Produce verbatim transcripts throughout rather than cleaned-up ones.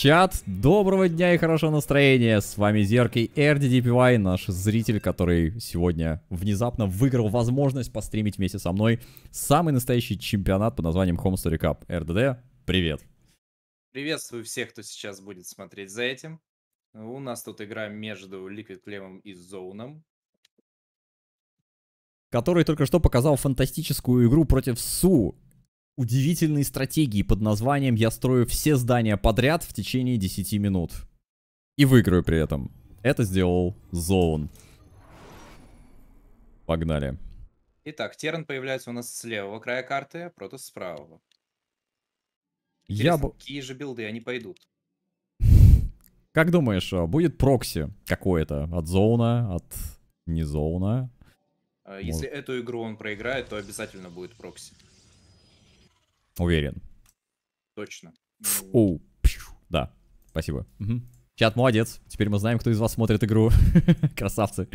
Чат, доброго дня и хорошего настроения. С вами Зерк и эр ди ди пи вай, наш зритель, который сегодня внезапно выиграл возможность постримить вместе со мной самый настоящий чемпионат под названием Home Story Cup. эр ди ди, привет. Приветствую всех, кто сейчас будет смотреть за этим. У нас тут игра между Liquid Claim'ом и Zone'ом, который только что показал фантастическую игру против Су. Удивительные стратегии под названием «Я строю все здания подряд в течение десяти минут. И выиграю при этом». Это сделал Zone. Погнали. Итак, Терран появляется у нас с левого края карты, а Протос с правого. Я б... Какие же билды они пойдут? Как думаешь, будет прокси какое-то от Zone, от не Zone? Если Может... эту игру он проиграет, то обязательно будет прокси. Уверен. Точно. О, да, спасибо. Угу. Чат, молодец. Теперь мы знаем, кто из вас смотрит игру. Красавцы.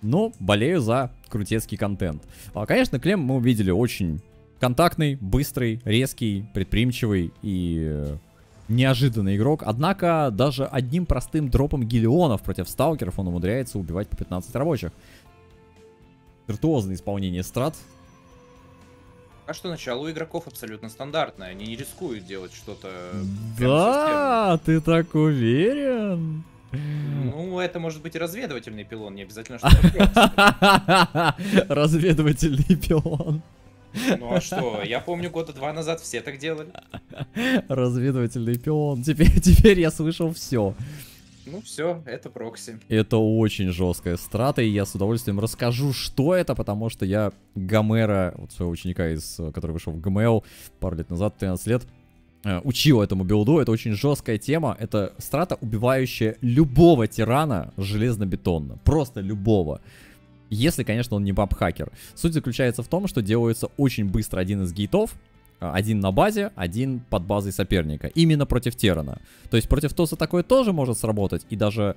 Ну, болею за крутецкий контент. А, конечно, Клем мы увидели очень контактный, быстрый, резкий, предприимчивый и неожиданный игрок. Однако, даже одним простым дропом гиллионов против сталкеров он умудряется убивать по пятнадцать рабочих. Виртуозное исполнение страт. А что начало у игроков абсолютно стандартное, они не рискуют делать что-то. Да, ты так уверен? Ну, это может быть и разведывательный пилон, не обязательно что-то. Разведывательный пилон. Ну а что, я помню, года два назад все так делали. Разведывательный пилон, теперь, теперь я слышал все. Ну все, это прокси. Это очень жесткая страта, и я с удовольствием расскажу, что это, потому что я Гомера, вот своего ученика, из, который вышел в ГМЛ пару лет назад, тринадцать лет, учил этому билду. Это очень жесткая тема. Это страта, убивающая любого тирана железно-бетонно. Просто любого. Если, конечно, он не бабхакер. Суть заключается в том, что делается очень быстро один из гейтов. Один на базе, один под базой соперника. Именно против Террана. То есть против Тоса такое тоже может сработать. И даже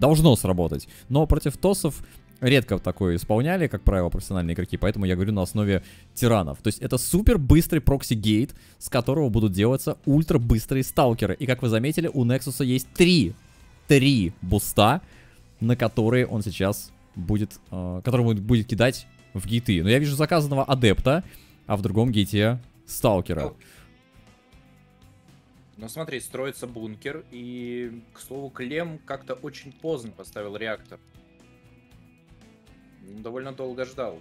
должно сработать. Но против Тосов редко такое исполняли, как правило, профессиональные игроки. Поэтому я говорю на основе Тиранов. То есть это супер быстрый прокси-гейт, с которого будут делаться ультра быстрые сталкеры. И как вы заметили, у Нексуса есть три, три буста, на которые он сейчас будет, э, которым он будет кидать в гейты. Но я вижу заказанного адепта, а в другом гейте сталкера. Ну смотри, строится бункер. И, к слову, Клем как-то очень поздно поставил реактор. Довольно долго ждал.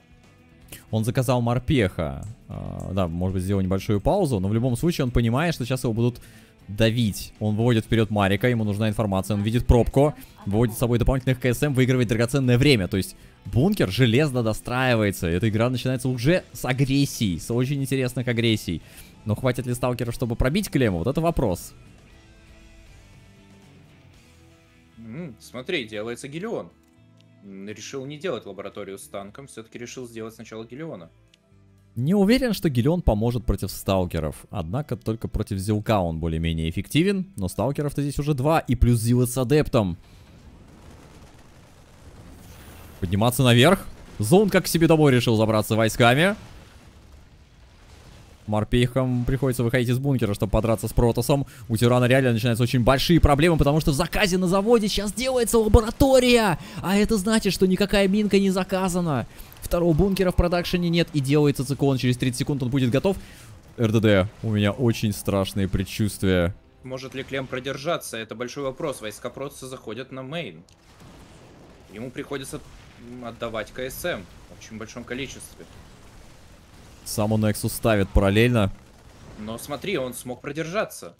Он заказал морпеха. Да, может быть, сделал небольшую паузу. Но в любом случае он понимает, что сейчас его будут давить. Он выводит вперед Марика, ему нужна информация. Он видит пробку, выводит с собой дополнительных КСМ, выигрывает драгоценное время. То есть бункер железно достраивается. Эта игра начинается уже с агрессии, с очень интересных агрессий. Но хватит ли сталкера, чтобы пробить Клему? Вот это вопрос. Mm, смотри, делается Гелион. Решил не делать лабораторию с танком, все-таки решил сделать сначала Гелиона. Не уверен, что Гелион поможет против сталкеров. Однако только против Зилка он более-менее эффективен. Но сталкеров-то здесь уже два. И плюс Зилы с адептом. Подниматься наверх. Зон как к себе домой решил забраться войсками. Морпехам приходится выходить из бункера, чтобы подраться с Протосом. У Тирана реально начинаются очень большие проблемы, потому что в заказе на заводе сейчас делается лаборатория. А это значит, что никакая минка не заказана. Второго бункера в продакшене нет, и делается циклон. Через тридцать секунд он будет готов. эр ди ди, у меня очень страшные предчувствия. Может ли Клем продержаться? Это большой вопрос. Войска Протоса заходят на мейн. Ему приходится отдавать КСМ в очень большом количестве. Саму Нексу ставит параллельно. Но смотри, он смог продержаться.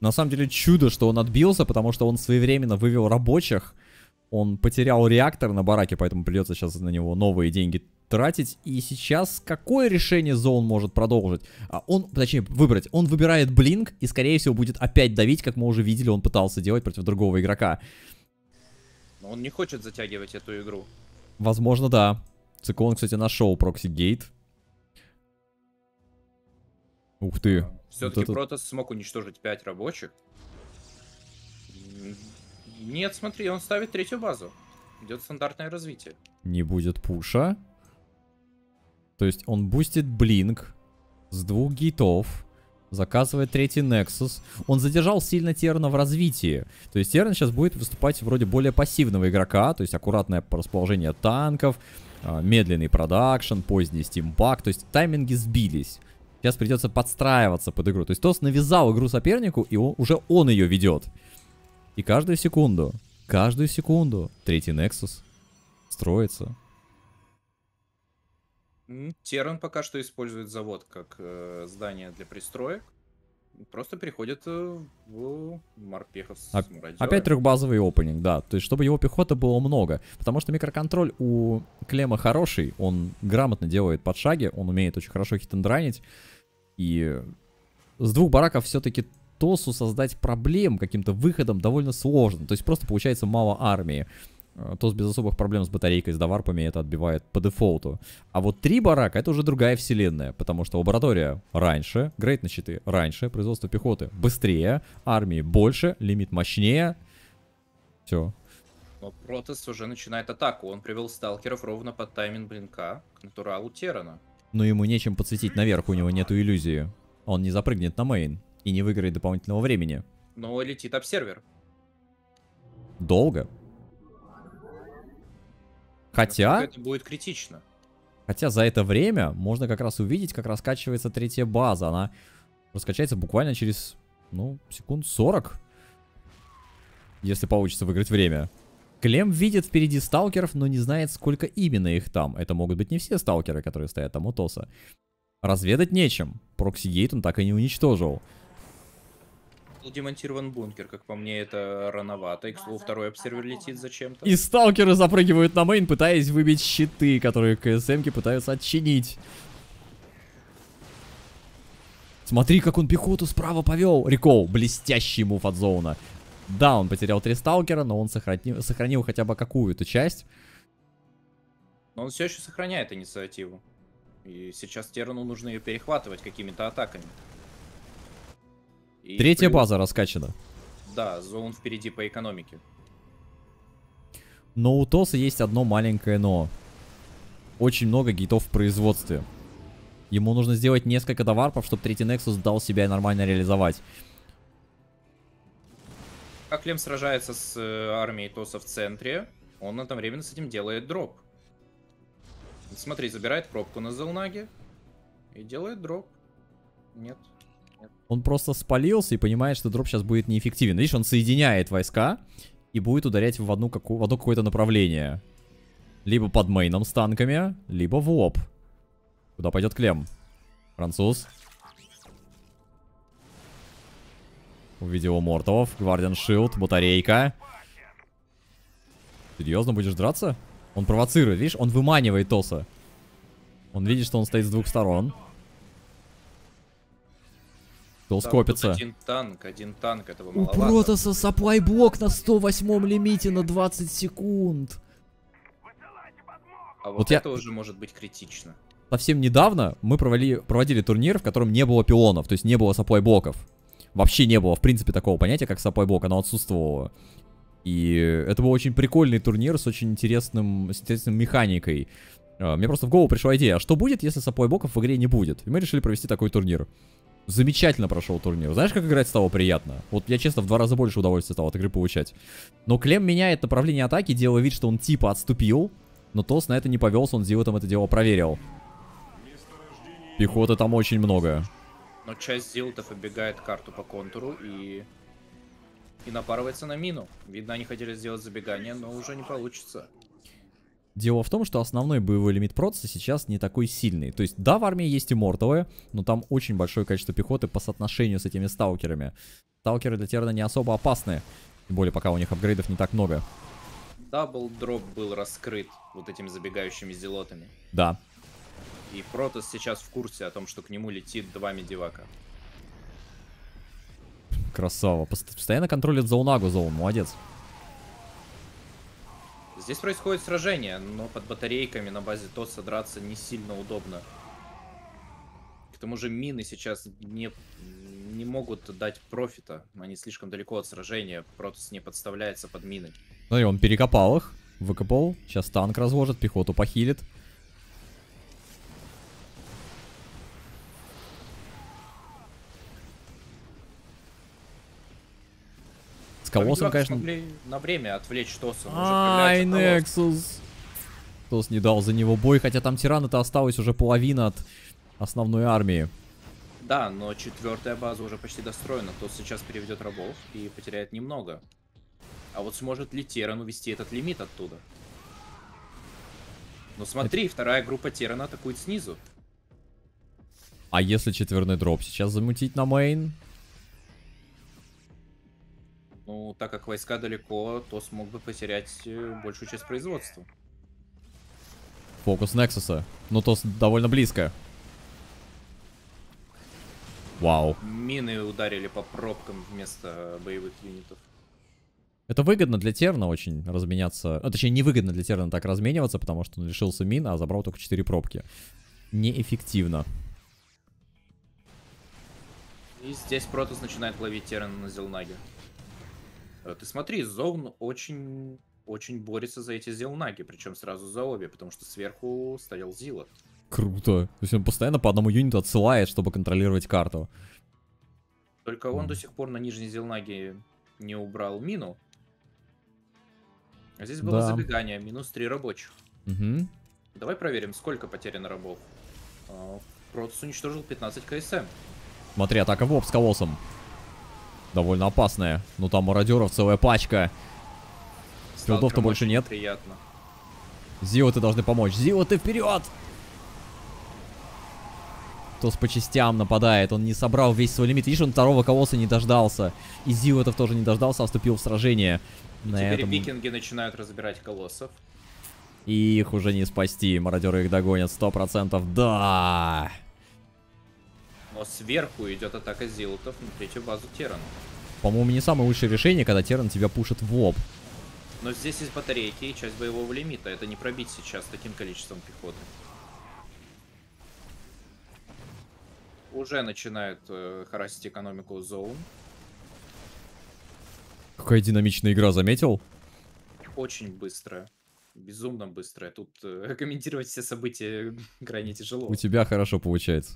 На самом деле чудо, что он отбился, потому что он своевременно вывел рабочих. Он потерял реактор на бараке, поэтому придется сейчас на него новые деньги тратить. И сейчас какое решение Zone может продолжить? А он, точнее, выбрать. Он выбирает блинк и, скорее всего, будет опять давить, как мы уже видели, он пытался делать против другого игрока. Но он не хочет затягивать эту игру. Возможно, да. Циклон, кстати, нашел прокси-гейт. Ух ты. Все-таки вот это... Протос смог уничтожить пять рабочих. Нет, смотри, он ставит третью базу. Идет стандартное развитие. Не будет пуша. То есть он бустит блинк. с двух гейтов. Заказывает третий Nexus. Он задержал сильно Терна в развитии. То есть Терн сейчас будет выступать вроде более пассивного игрока. То есть аккуратное расположение танков, медленный продакшн, поздний стимпак. То есть тайминги сбились. Сейчас придется подстраиваться под игру. То есть Тос навязал игру сопернику, и он, уже он ее ведет. И каждую секунду, каждую секунду третий Nexus строится. Терран пока что использует завод как э, здание для пристроек. Просто переходит э, в морпехов с мародерами. Опять трехбазовый опенинг, да. То есть, чтобы его пехоты было много. Потому что микроконтроль у Клема хороший. Он грамотно делает подшаги. Он умеет очень хорошо хит-энд-ранить. И с двух бараков все-таки Тосу создать проблем каким-то выходом довольно сложно. То есть, просто получается мало армии. Тос без особых проблем с батарейкой, с доварпами, это отбивает по дефолту. А вот три барака — это уже другая вселенная, потому что лаборатория раньше, грейд на щиты раньше, производство пехоты быстрее, армии больше, лимит мощнее. Все. Но Протас уже начинает атаку. Он привел сталкеров ровно под тайминг блинка к натуралу Террана. Но ему нечем подсветить наверх, у него нету иллюзии. Он не запрыгнет на мейн и не выиграет дополнительного времени. Но летит обсервер. Долго. Хотя... Это будет критично. Хотя за это время можно как раз увидеть, как раскачивается третья база. Она раскачается буквально через, ну, секунд сорок. Если получится выиграть время. Клем видит впереди сталкеров, но не знает, сколько именно их там. Это могут быть не все сталкеры, которые стоят там у Тоса. Разведать нечем. Прокси-гейт он так и не уничтожил. Демонтирован бункер, как по мне, это рановато. И, к слову, второй обсервер летит зачем-то. И сталкеры запрыгивают на мейн, пытаясь выбить щиты, которые КСМки пытаются отчинить. Смотри, как он пехоту справа повел. Рикол, блестящий мув от Зоуна. Да, он потерял три сталкера, но он сохранил, сохранил хотя бы какую-то часть. Но он все еще сохраняет инициативу. И сейчас Террану нужно ее перехватывать какими-то атаками. И Третья плюс... база раскачана. Да, Зоун впереди по экономике. Но у Тоса есть одно маленькое но. Очень много гейтов в производстве. Ему нужно сделать несколько доварпов, чтобы третий Nexus дал себя нормально реализовать. Как Лем сражается с армией Тоса в центре, он одновременно с этим делает дроп. Смотри, забирает пробку на Зелнаге и делает дроп. Нет. Он просто спалился и понимает, что дроп сейчас будет неэффективен. Видишь, он соединяет войска и будет ударять в, одну каку в одно какое-то направление. Либо под мейном с танками, либо в лоб. Куда пойдет Клем? Француз. Увидел Мортов. Гвардиан Шилд, батарейка. Серьезно, будешь драться? Он провоцирует, видишь, он выманивает Тоса. Он видит, что он стоит с двух сторон. Тос копится. Один танк, один танк, этого маловато. У Протаса саплай-блок на сто восьмом лимите на двадцать секунд. А вот, вот это я... уже может быть критично. Совсем недавно мы провели, проводили турнир, в котором не было пилонов, то есть не было саплай-блоков. Вообще не было, в принципе, такого понятия, как саплай-блок, оно отсутствовало. И это был очень прикольный турнир с очень интересным, с интересной механикой. Мне просто в голову пришла идея, а что будет, если саплай-блоков в игре не будет? И мы решили провести такой турнир. Замечательно прошел турнир. Знаешь, как играть стало приятно? Вот я, честно, в два раза больше удовольствия стал от игры получать. Но Клем меняет направление атаки, делая вид, что он типа отступил. Но Тос на это не повелся, он с Зилотом это дело проверил. Пехоты там очень много. Но часть Зилотов оббегает карту по контуру и... и напарывается на мину. Видно, они хотели сделать забегание, но уже не получится. Дело в том, что основной боевой лимит Протаса сейчас не такой сильный. То есть, да, в армии есть и морталы, но там очень большое количество пехоты по соотношению с этими сталкерами. Сталкеры для Терна не особо опасны. Тем более, пока у них апгрейдов не так много. Дабл-дроп был раскрыт вот этими забегающими зелотами. Да. И Протас сейчас в курсе о том, что к нему летит два медивака. Красава. Постоянно контролит Зоунагу, Зоун. Молодец. Здесь происходит сражение, но под батарейками на базе Тоса драться не сильно удобно. К тому же мины сейчас не, не могут дать профита. Они слишком далеко от сражения. Протас не подставляется под мины. Смотри, он перекопал их, выкопал. Сейчас танк разложит, пехоту похилит. колоссом, конечно. На время отвлечь Тоса. Ай, Nexus. Тос не дал за него бой, хотя там тирана-то осталась уже половина от основной армии. Да, но четвертая база уже почти достроена. Тос сейчас переведет рабов и потеряет немного. А вот сможет ли Терран увести этот лимит оттуда? Ну смотри, это... вторая группа Террана атакует снизу. А если четверный дроп сейчас замутить на мейн? Ну, так как войска далеко, то смог бы потерять большую часть производства. Фокус Нексуса. Но Тос довольно близко. Вау. Мины ударили по пробкам вместо боевых юнитов. Это выгодно для Терна очень разменяться. Ну, точнее, невыгодно для Терна так размениваться, потому что он лишился мин, а забрал только четыре пробки. Неэффективно. И здесь Протос начинает ловить Террана на Зелнаге. Ты смотри, Зоун очень, очень борется за эти Зелнаги, причем сразу за обе, потому что сверху стоял Зила. Круто. То есть он постоянно по одному юниту отсылает, чтобы контролировать карту. Только он mm. до сих пор на нижней Зелнаге не убрал мину. А здесь было да. забегание, минус три рабочих. Mm-hmm. Давай проверим, сколько потеряно рабов. Протос уничтожил пятнадцать КСМ. Смотри, атака воб с колоссом. Довольно опасная. Но там мародеров целая пачка. Стрелков-то больше нет. Приятно. Зиоты должны помочь. Зиоты вперед! Тос по частям нападает. Он не собрал весь свой лимит. Видишь, он второго колосса не дождался. И Зиотов тоже не дождался, а вступил в сражение. И на теперь этом... викинги начинают разбирать колоссов. И их уже не спасти. Мародеры их догонят. сто процентов. Да! Но сверху идет атака Зилотов на третью базу Террана. По-моему, не самое лучшее решение, когда Терран тебя пушит в лоб. Но здесь есть батарейки и часть боевого лимита. Это не пробить сейчас таким количеством пехоты. Уже начинает э, харасить экономику Зоун. Какая динамичная игра, заметил? Очень быстрая. Безумно быстрая. Тут э, комментировать все события крайне тяжело. У тебя хорошо получается.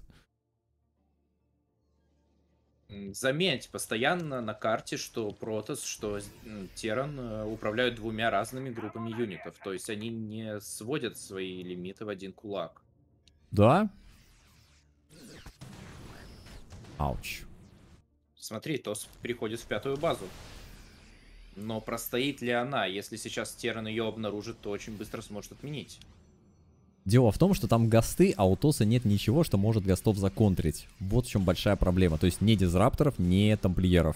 Заметь, постоянно на карте, что Протос, что Терран управляют двумя разными группами юнитов. То есть они не сводят свои лимиты в один кулак. Да? Ауч. Смотри, Тос переходит в пятую базу. Но простоит ли она? Если сейчас Терран ее обнаружит, то очень быстро сможет отменить. Дело в том, что там гасты, а у Тоса нет ничего, что может гастов законтрить. Вот в чем большая проблема. То есть не дизрапторов, не тамплиеров.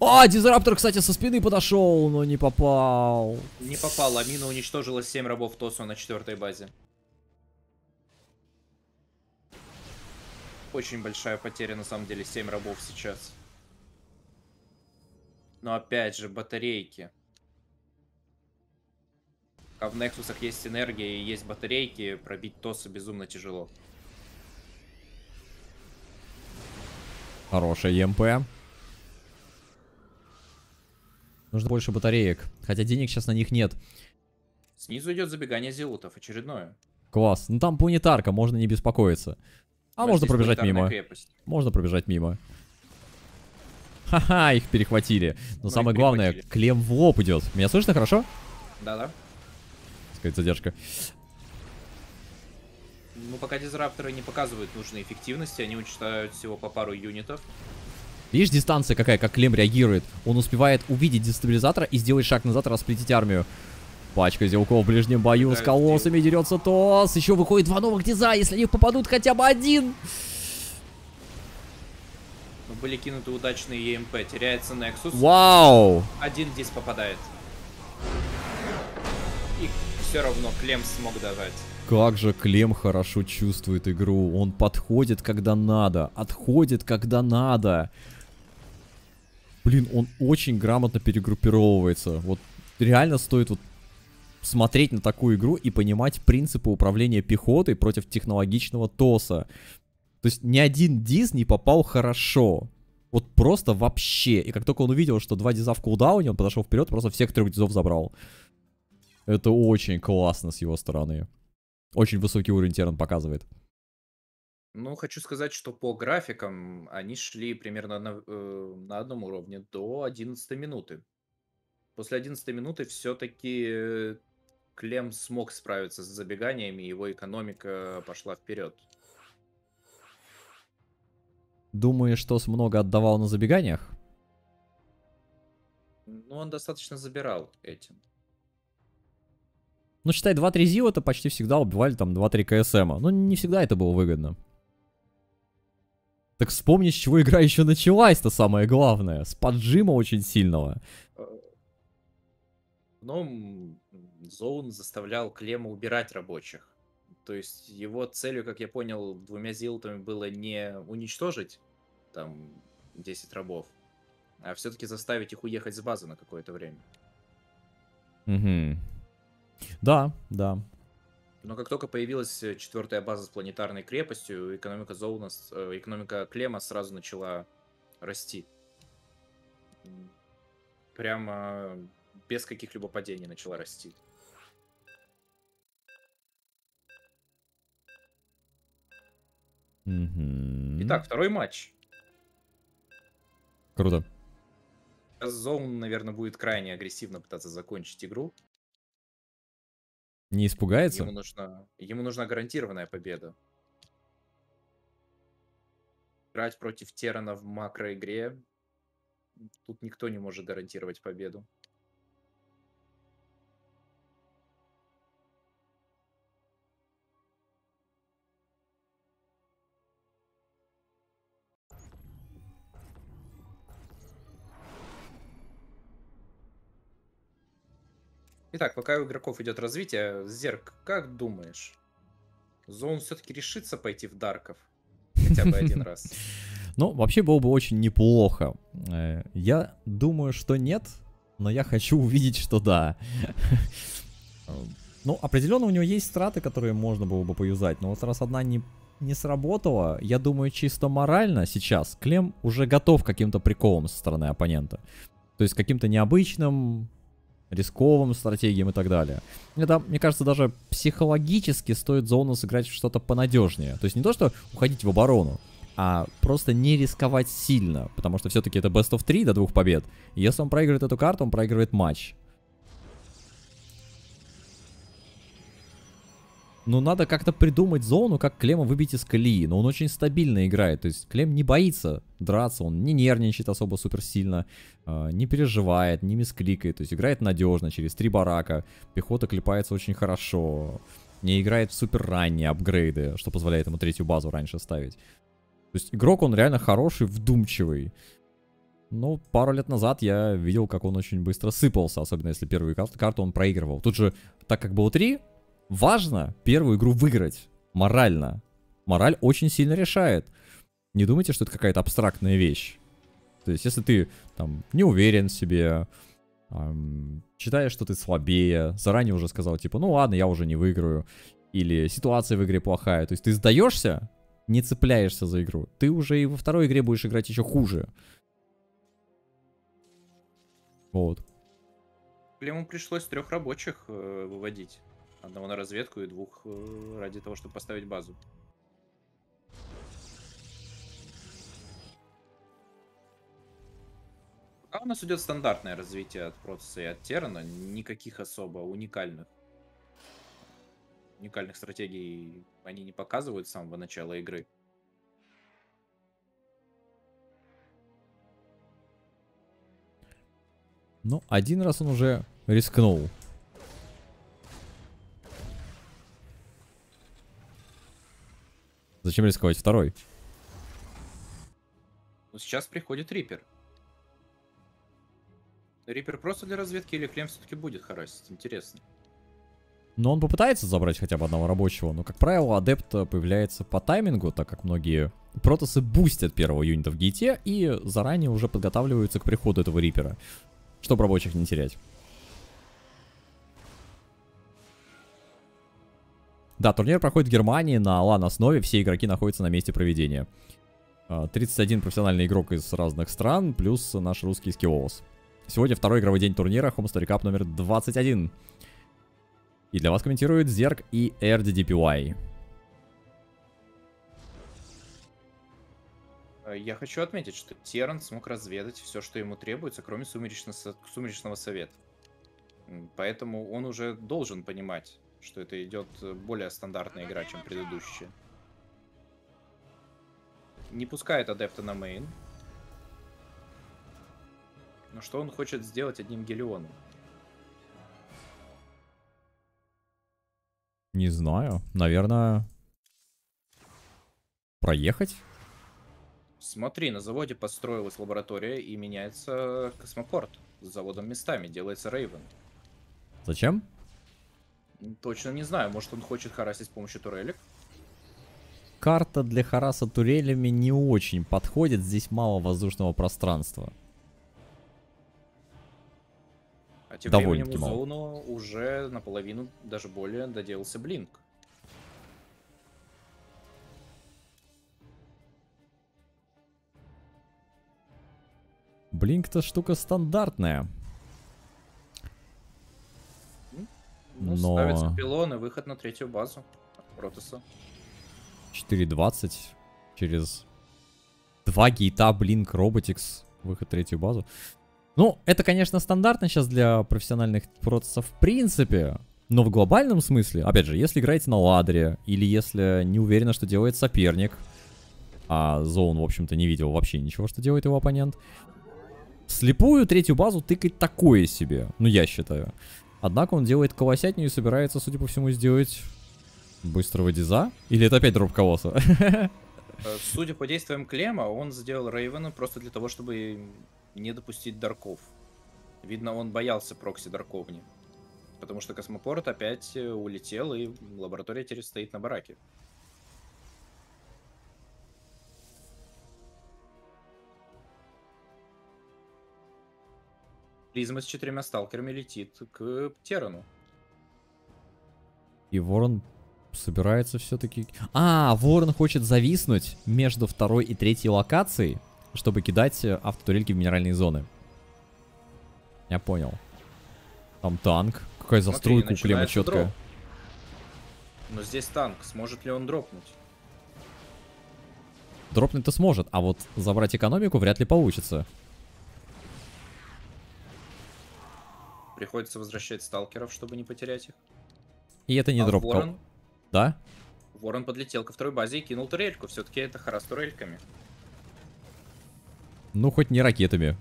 А, дизраптор, кстати, со спины подошел, но не попал. Не попал, Амина уничтожила семь рабов Тоса на четвертой базе. Очень большая потеря, на самом деле, семь рабов сейчас. Но опять же, батарейки. А в Нексусах есть энергия и есть батарейки, пробить Тоса безумно тяжело. Хорошая ЕМП. Нужно больше батареек, хотя денег сейчас на них нет. Снизу идет забегание зилутов, очередное. Класс, ну там планетарка, можно не беспокоиться. А но можно пробежать мимо. Крепость. Можно пробежать мимо. Ха-ха, их перехватили. Но, Но самое главное, клем в лоб идет. Меня слышно хорошо? Да-да. Задержка. Ну, пока дизрапторы не показывают нужной эффективности, они уничтожают всего по пару юнитов. Видишь, дистанция какая, как Клем реагирует. Он успевает увидеть дестабилизатора и сделать шаг назад, расплетить армию. Пачка зелков в ближнем бою, да, с колоссами дерется Тос. Еще выходит два новых диза, если они попадут хотя бы один. Ну, были кинуты удачные ЕМП, теряется Nexus. Вау! Один здесь попадает. Все равно Клем смог дожать. Как же Клем хорошо чувствует игру. Он подходит, когда надо. Отходит, когда надо. Блин, он очень грамотно перегруппировывается. Вот реально стоит вот смотреть на такую игру и понимать принципы управления пехотой против технологичного Тоса. То есть ни один диз не попал хорошо. Вот просто вообще. И как только он увидел, что два диза в кулдауне, он подошел вперед, просто всех трех дизов забрал. Это очень классно с его стороны. Очень высокий уровень Терран показывает. Ну, хочу сказать, что по графикам они шли примерно на, э, на одном уровне до одиннадцатой минуты. После одиннадцатой минуты все-таки Клем смог справиться с забеганиями, его экономика пошла вперед. Думаешь, что много отдавал на забеганиях? Ну, он достаточно забирал этим. Ну, считай, два-три Зиота почти всегда убивали там два-три КСМа. Ну, не всегда это было выгодно. Так вспомни, с чего игра еще началась-то, самое главное. С поджима очень сильного. Ну, Зоун заставлял Клема убирать рабочих. То есть его целью, как я понял, двумя зилтами было не уничтожить там десять рабов, а все-таки заставить их уехать с базы на какое-то время. Угу. Да, да. Но как только появилась четвертая база с планетарной крепостью, экономика Зоуна, экономика Клема сразу начала расти. Прямо без каких-либо падений начала расти. Mm-hmm. Итак, второй матч. Круто. Сейчас Зоун, наверное, будет крайне агрессивно пытаться закончить игру. Не испугается? Ему нужна, ему нужна гарантированная победа. Играть против Террана в макроигре. Тут никто не может гарантировать победу. Итак, пока у игроков идет развитие, Зерк, как думаешь, Зоун все-таки решится пойти в Дарков хотя бы один раз? Ну, вообще было бы очень неплохо. Я думаю, что нет, но я хочу увидеть, что да. Ну, определенно у него есть страты, которые можно было бы поюзать, но вот раз одна не, не сработала, я думаю, чисто морально сейчас Клем уже готов к каким-то приколам со стороны оппонента. То есть каким-то необычным, рисковым стратегиям и так далее. Это, мне кажется, даже психологически стоит Зоуну сыграть что-то понадежнее. То есть не то, что уходить в оборону, а просто не рисковать сильно, потому что все-таки это бест оф три до двух побед. И если он проигрывает эту карту, он проигрывает матч. Ну, надо как-то придумать Зоуну, как Клема выбить из колеи. Но он очень стабильно играет. То есть Клем не боится драться, он не нервничает особо супер сильно, э, не переживает, не мискликает. То есть играет надежно через три барака. Пехота клепается очень хорошо. Не играет в супер ранние апгрейды, что позволяет ему третью базу раньше ставить. То есть игрок, он реально хороший, вдумчивый. Ну, пару лет назад я видел, как он очень быстро сыпался, особенно если первую карту, карту он проигрывал. Тут же, так как было три... Важно первую игру выиграть морально. Мораль очень сильно решает. Не думайте, что это какая-то абстрактная вещь. То есть, если ты там не уверен в себе, эм, считаешь, что ты слабее, заранее уже сказал, типа, ну ладно, я уже не выиграю, или ситуация в игре плохая. То есть ты сдаешься, не цепляешься за игру. Ты уже и во второй игре будешь играть еще хуже. Вот. Ему пришлось трех рабочих э, выводить. Одного на разведку и двух ради того, чтобы поставить базу. А у нас идет стандартное развитие от Протосса и от Террана. Никаких особо уникальных уникальных стратегий они не показывают с самого начала игры. Ну, один раз он уже рискнул. Зачем рисковать второй? Сейчас приходит Риппер. Риппер просто для разведки или Клем все-таки будет харасить? Интересно. Но он попытается забрать хотя бы одного рабочего, но, как правило, адепт появляется по таймингу, так как многие протосы бустят первого юнита в гейте и заранее уже подготавливаются к приходу этого Риппера, чтобы рабочих не терять. Да, турнир проходит в Германии на лан-основе, все игроки находятся на месте проведения. тридцать один профессиональный игрок из разных стран, плюс наш русский Skillboss. Сегодня второй игровой день турнира, Homestar Cup номер двадцать один. И для вас комментируют Зерк и эр ди ди пи уай. Я хочу отметить, что Терран смог разведать все, что ему требуется, кроме сумеречно Сумеречного Совета. Поэтому он уже должен понимать, что это идет более стандартная игра, чем предыдущая. Не пускает адепта на мейн. Но что он хочет сделать одним Гелионом? Не знаю. Наверное, проехать? Смотри, на заводе построилась лаборатория и меняется космопорт. С заводом местами делается Рейвен. Зачем? Точно не знаю. Может, он хочет харасить с помощью турелек? Карта для хараса турелями не очень подходит. Здесь мало воздушного пространства. А тем временем у Зоуну уже наполовину, даже более, доделался Блинк. Блинк-то штука стандартная. Ну, но... ставится пилон и выход на третью базу Протаса. четыре двадцать через два гейта Блинк Роботикс. Выход третью базу. Ну, это, конечно, стандартно сейчас для профессиональных процессов в принципе. Но в глобальном смысле, опять же, если играете на ладре, или если не уверена, что делает соперник, а Зоун, в общем-то, не видел вообще ничего, что делает его оппонент, слепую третью базу тыкать такое себе, ну, я считаю. Однако он делает колосятню и собирается, судя по всему, сделать быстрого диза. Или это опять дроп колосса? Судя по действиям Клема, он сделал Рейвена просто для того, чтобы... не допустить дарков. Видно, он боялся прокси дарковни. Потому что космопорт опять улетел, и лаборатория теперь стоит на бараке. Призма с четырьмя сталкерами летит к Террану. И Ворон собирается все-таки... А, Ворон хочет зависнуть между второй и третьей локацией, чтобы кидать автотурельки в минеральные зоны. Я понял. Там танк. Какая застройка у Клема четкая. Но здесь танк. Сможет ли он дропнуть? Дропнуть-то сможет, а вот забрать экономику вряд ли получится. Приходится возвращать сталкеров, чтобы не потерять их. И это не а дроп. Ворон... Да? Ворон подлетел ко второй базе и кинул турельку. Все-таки это харас турельками. Ну, хоть не ракетами.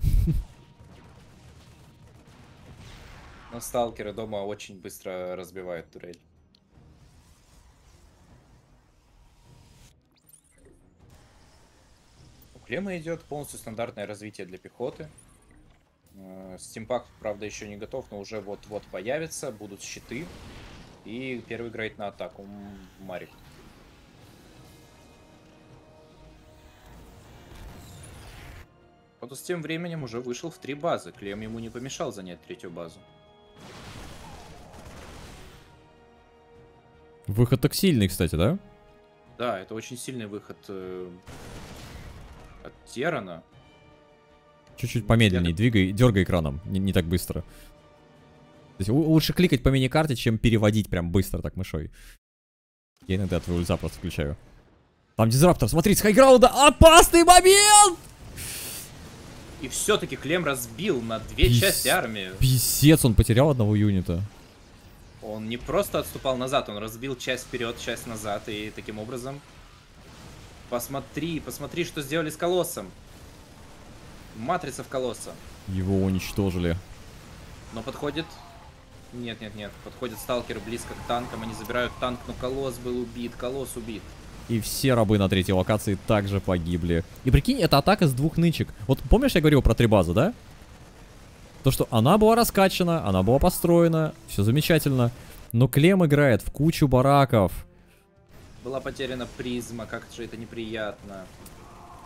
Но сталкеры дома очень быстро разбивают турель. У Клема идет полностью стандартное развитие для пехоты. Стимпак, правда, еще не готов, но уже вот-вот появится. Будут щиты. И первый играет на атаку Марик. Протас тем временем уже вышел в три базы. Клем ему не помешал занять третью базу. Выход так сильный, кстати, да? Да, это очень сильный выход э, от Террана. Чуть-чуть помедленнее. Я... Двигай, дергай экраном. Не, не так быстро. То есть, лучше кликать по мини-карте, чем переводить прям быстро так мышой. Я иногда твой ульза просто включаю. Там дизраптор, смотри, с хайграунда опасный момент! И все-таки Клем разбил на две Пис... части армии. Писец, он потерял одного юнита. Он не просто отступал назад, он разбил часть вперед, часть назад. И таким образом... Посмотри, посмотри, что сделали с колоссом. Матрица в колосса. Его уничтожили. Но подходит... Нет, нет, нет. Подходят сталкеры близко к танкам, они забирают танк, но колосс был убит, колосс убит. И все рабы на третьей локации также погибли. И прикинь, это атака с двух нычек. Вот помнишь, я говорил про три базы, да? То, что она была раскачана, она была построена, все замечательно. Но Клем играет в кучу бараков. Была потеряна призма, как же это неприятно.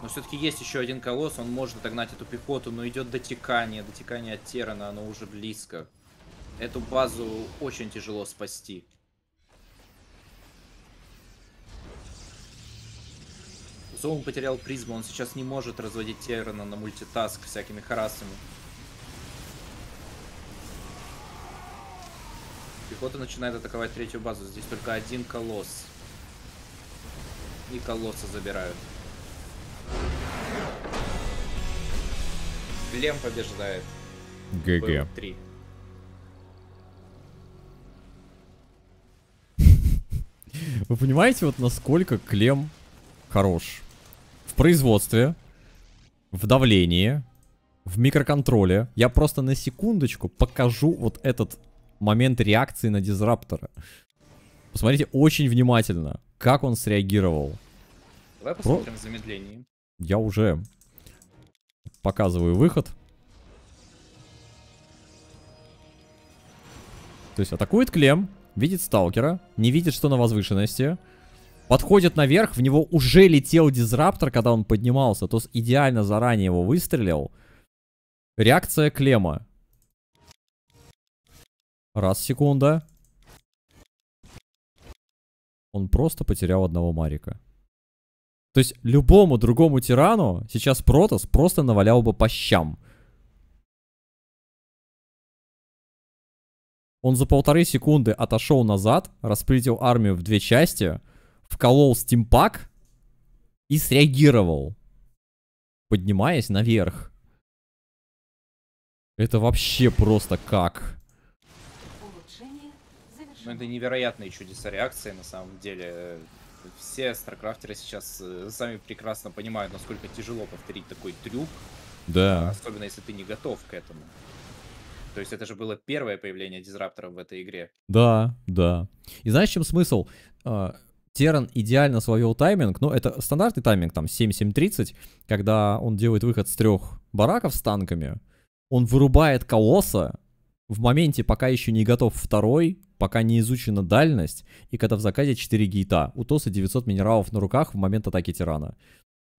Но все-таки есть еще один колосс, он может догнать эту пехоту, но идет дотекание. Дотекание от Террана, оно уже близко. Эту базу очень тяжело спасти. Зоун потерял призму, он сейчас не может разводить Террана на мультитаск всякими харасами. Пехота начинает атаковать третью базу. Здесь только один колосс. И колосса забирают. Шлем побеждает. ГГ. три. Вы понимаете, вот насколько Клем хорош? В производстве, в давлении, в микроконтроле. Я просто на секундочку покажу вот этот момент реакции на дизрапторы. Посмотрите очень внимательно, как он среагировал. Давай посмотрим Про... в замедлении. Я уже показываю выход. То есть атакует Клем, видит сталкера, не видит, что на возвышенности. Подходит наверх, в него уже летел дизраптор, когда он поднимался. То есть идеально заранее его выстрелил. Реакция Клема. Раз, секунда. Он просто потерял одного марика. То есть любому другому тирану сейчас Протос просто навалял бы по щам. Он за полторы секунды отошел назад, расплетил армию в две части, вколол стимпак и среагировал, поднимаясь наверх. Это вообще просто как... Ну, это невероятные чудеса реакции, на самом деле. Все старкрафтеры сейчас сами прекрасно понимают, насколько тяжело повторить такой трюк. Да. Особенно, если ты не готов к этому. То есть это же было первое появление дизраптора в этой игре. Да, да. И знаешь, в чем смысл? Терран идеально словил тайминг. Ну, это стандартный тайминг, там, семь семь тридцать, когда он делает выход с трех бараков с танками. Он вырубает колосса в моменте, пока еще не готов второй, пока не изучена дальность, и когда в заказе четыре гейта, у Тоса девятьсот минералов на руках в момент атаки тирана.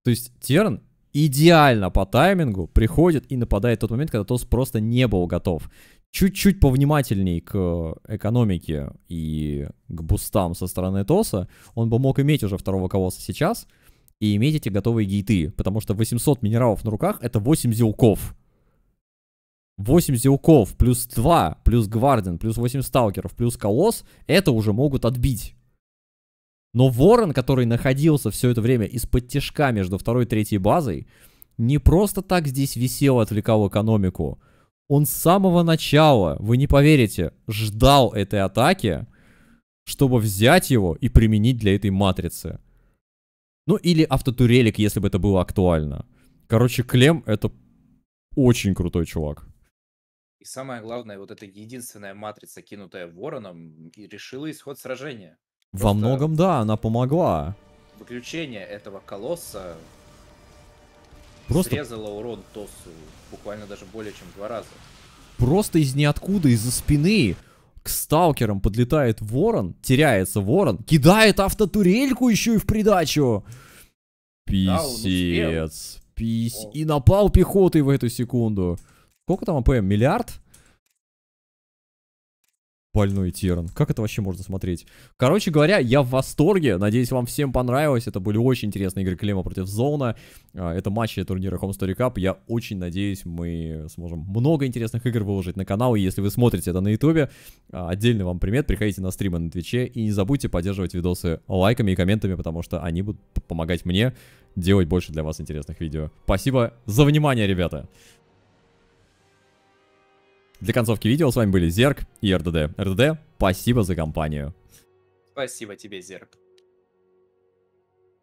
То есть Терн идеально по таймингу приходит и нападает в тот момент, когда Тос просто не был готов. Чуть-чуть повнимательней к экономике и к бустам со стороны Тоса, он бы мог иметь уже второго колосса сейчас и иметь эти готовые гейты, потому что восемьсот минералов на руках — это восемь зелков. восемь зелков, плюс два, плюс гварден, плюс восемь сталкеров, плюс колосс, это уже могут отбить. Но Ворон, который находился все это время из-под тяжка между второй и третьей базой, не просто так здесь висел, отвлекал экономику. Он с самого начала, вы не поверите, ждал этой атаки, чтобы взять его и применить для этой матрицы. Ну или автотурелик, если бы это было актуально. Короче, Клем — это очень крутой чувак. И самое главное, вот эта единственная матрица, кинутая Вороном, и решила исход сражения. Просто во многом, да, она помогла. Выключение этого колосса просто срезало урон Тосу буквально даже более чем в два раза. Просто из ниоткуда, из-за спины, к сталкерам подлетает Ворон, теряется Ворон, кидает автотурельку еще и в придачу. Писец. Пись. И напал пехотой в эту секунду. Сколько там АПМ? Миллиард? Больной Терн. Как это вообще можно смотреть? Короче говоря, я в восторге. Надеюсь, вам всем понравилось. Это были очень интересные игры Клема против Зона. Это матчи турнира Home Story Cup. Я очень надеюсь, мы сможем много интересных игр выложить на канал. И если вы смотрите это на ютубе, отдельный вам привет. Приходите на стримы на Твиче. И не забудьте поддерживать видосы лайками и комментами, потому что они будут помогать мне делать больше для вас интересных видео. Спасибо за внимание, ребята. Для концовки видео с вами были Зерк и РДД. РДД, спасибо за компанию. Спасибо тебе, Зерк.